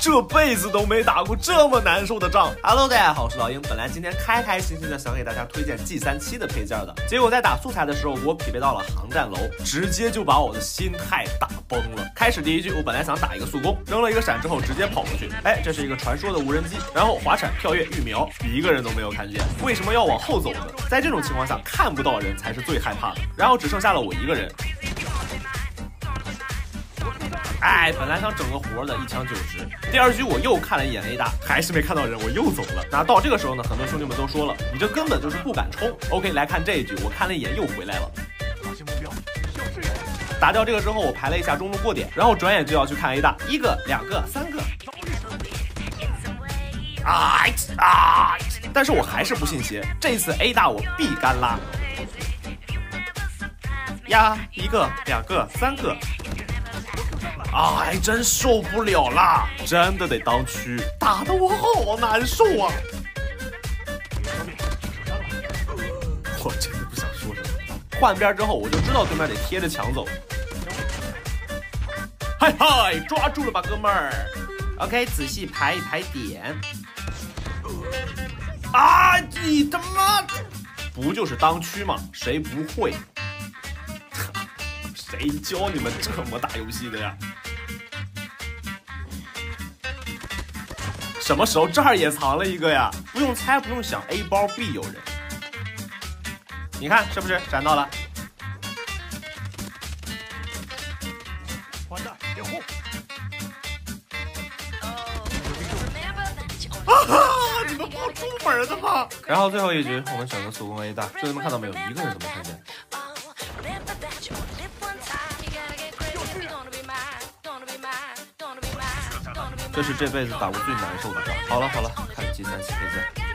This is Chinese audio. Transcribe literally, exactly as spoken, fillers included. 这辈子都没打过这么难受的仗。Hello， 大家好，我是老鹰。本来今天开开心心的想给大家推荐 G 三七 的配件的，结果在打素材的时候，我匹配到了航站楼，直接就把我的心态打崩了。开始第一局，我本来想打一个速攻，扔了一个闪之后直接跑过去，哎，这是一个传说的无人机，然后滑铲、跳跃、育苗，一个人都没有看见。为什么要往后走呢？在这种情况下，看不到人才是最害怕的。然后只剩下了我一个人。 哎，本来想整个活的，一枪九十。第二局我又看了一眼 A 大，还是没看到人，我又走了。那到这个时候呢，很多兄弟们都说了，你这根本就是不敢冲。OK， 来看这一局，我看了一眼又回来了。发现目标，消失人。打掉这个之后，我排了一下中路过点，然后转眼就要去看 A 大，一个、两个、三个。啊啊！但是我还是不信邪，这一次 A 大我必干拉。呀，一个、两个、三个。 哎，真受不了啦！真的得当区，打得我好难受啊！我真的不想说什么。换边之后，我就知道对面得贴着墙走。嗨嗨，抓住了吧，哥们儿 ！OK， 仔细排一排点。啊，你他妈不就是当区吗？谁不会？ 谁教你们这么打游戏的呀？什么时候这儿也藏了一个呀？不用猜，不用想 ，A 包必有人。你看是不是闪到了？完蛋，掩护！啊！你们不出门的吗？然后最后一局，我们选择速攻 A 大，兄弟们看到没有？一个人都没看见。 这是这辈子打过最难受的仗。好了好了，看G 三七配件。